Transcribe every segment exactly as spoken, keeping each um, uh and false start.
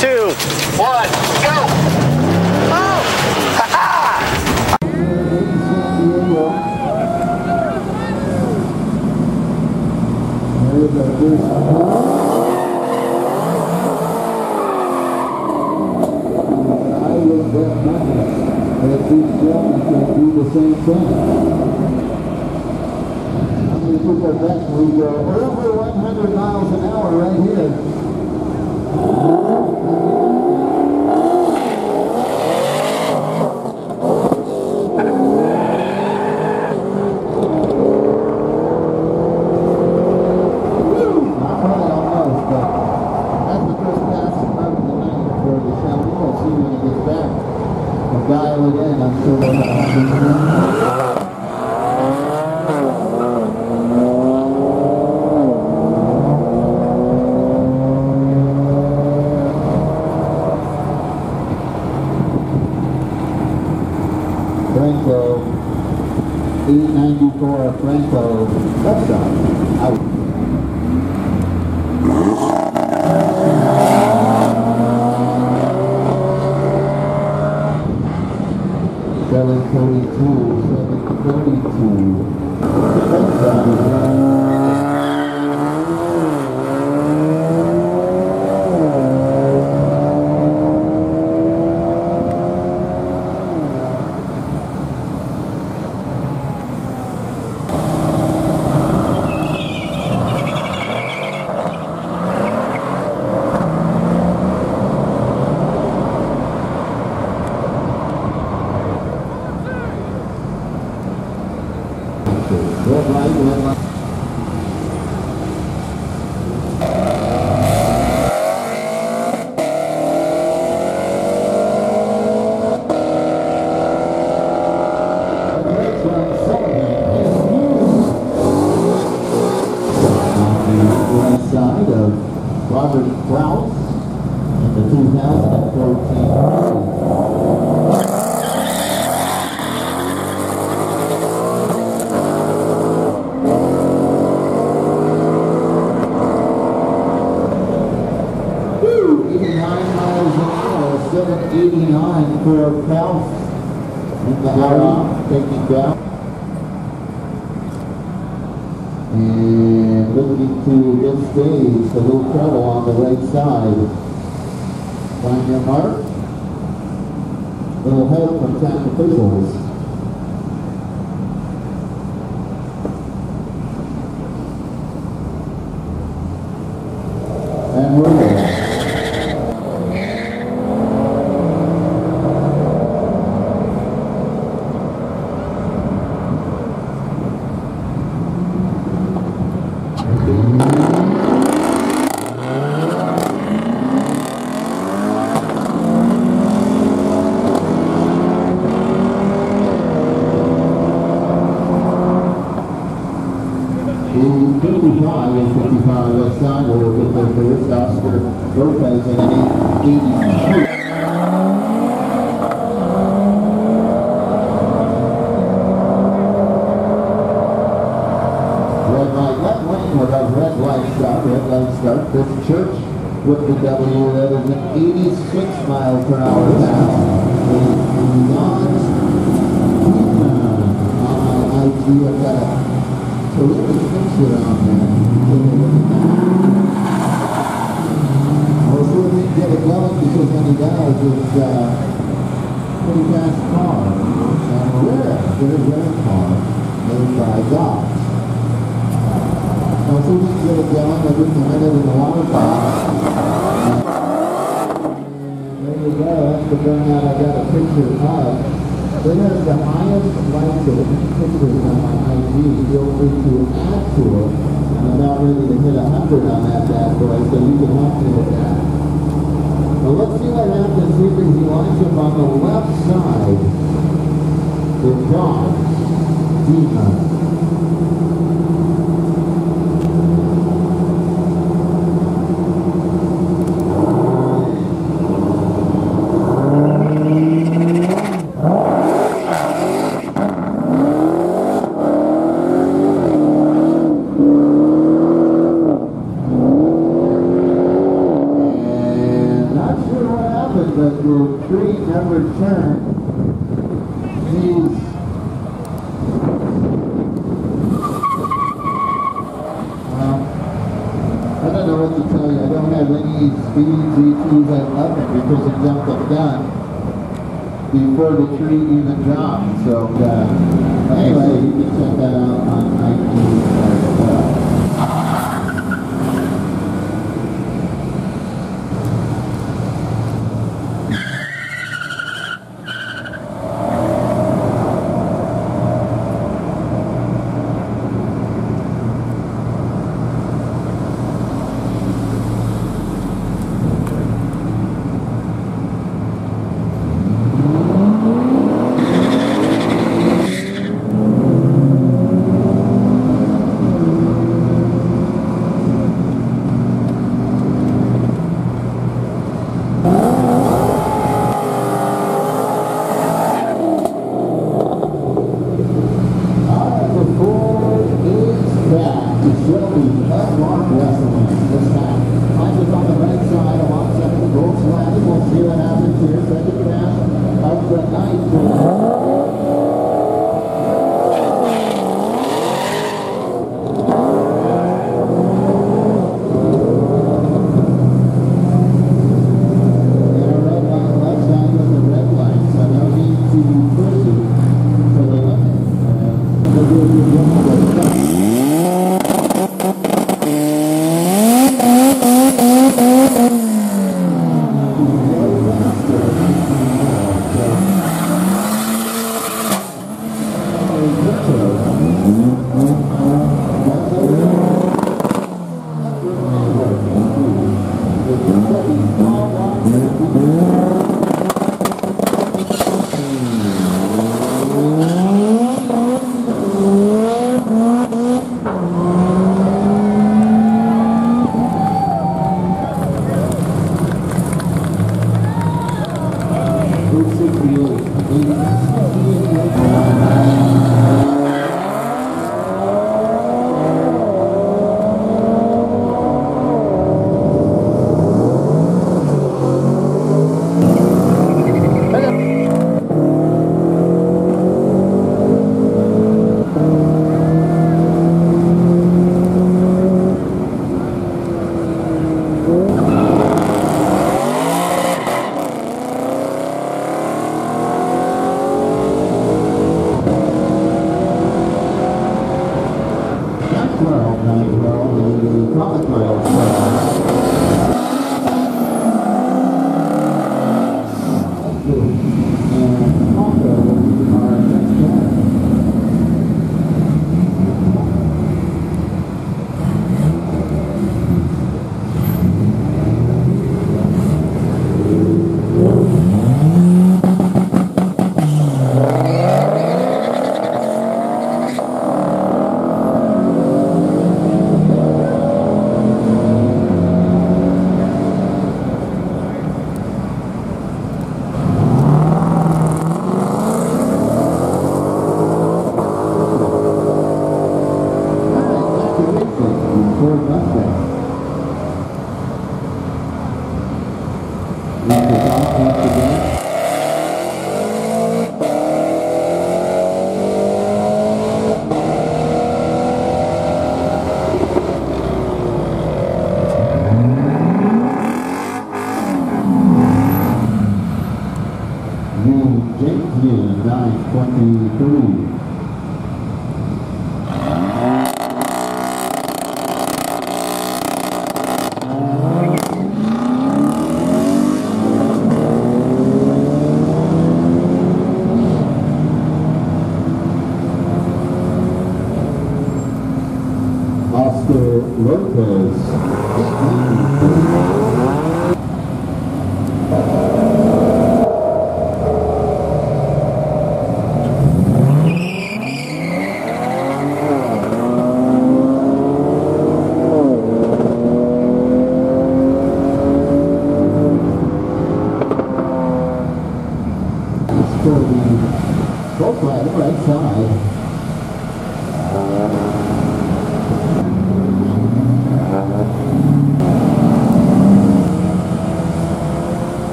two, one, go! Oh! Ha-ha! I will bet nothing that these gentlemen can do the same thing. We put that back, we go over one hundred miles an hour right here. Not quite almost, but that's the first pass of the night for the Shaolin. We'll see when it gets back. We'll dial it in, I'm sure that's not going to happen. Franco, eight ninety-four Franco, left side, out. seven thirty-two, seven thirty-two, left side. Red light, red light. eighty-nine for Powell in the hurry, taking down. And looking to this stage, a little trouble on the right side. Find your mark. Little help from town officials. And we're there. fifty-five left side, we'll get there first, Oscar Lopez at an eighty-two. Red light, left lane, we'll have red light stop, red light start, this Church with the W, that is an eighty-six mile per hour pass. And non-team on my I G F F. So we can fix it on there. Well, so we didn't get it going because any guys is a uh, pretty fast car. And we're a very rare car made by Doc. Well, so we didn't get it going, they didn't get it in the water box. And there we go, that's the burnout I got a picture of. It has the highest light to pictures on my I G. Feel free to add to it. I'm about ready to hit one hundred on that bad boy, so you can help me with that. Well, let's see what happens here as he lines up on the left side with John Deacon. Sure that will free number ten is uh, I don't know what to tell you. I don't have any speed G Ts at eleven because it jumped the gun before the tree even dropped. So uh, anyway, you can check that out on iTunes as well.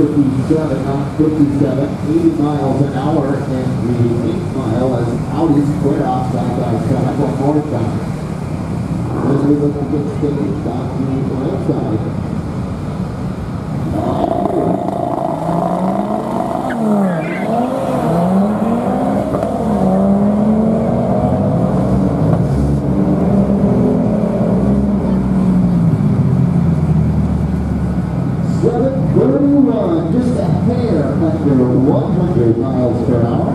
fifty-seven, not fifty-seven, eighty miles an hour in the eighth mile as Audi square off side by side on northbound. As we look at this stage on the left side. seven thirty-one, just a hair under one hundred miles per hour.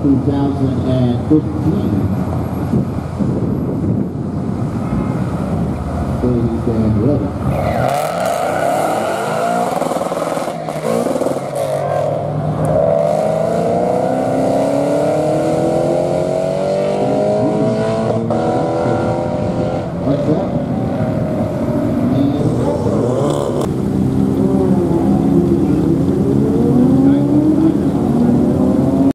two thousand fifteen.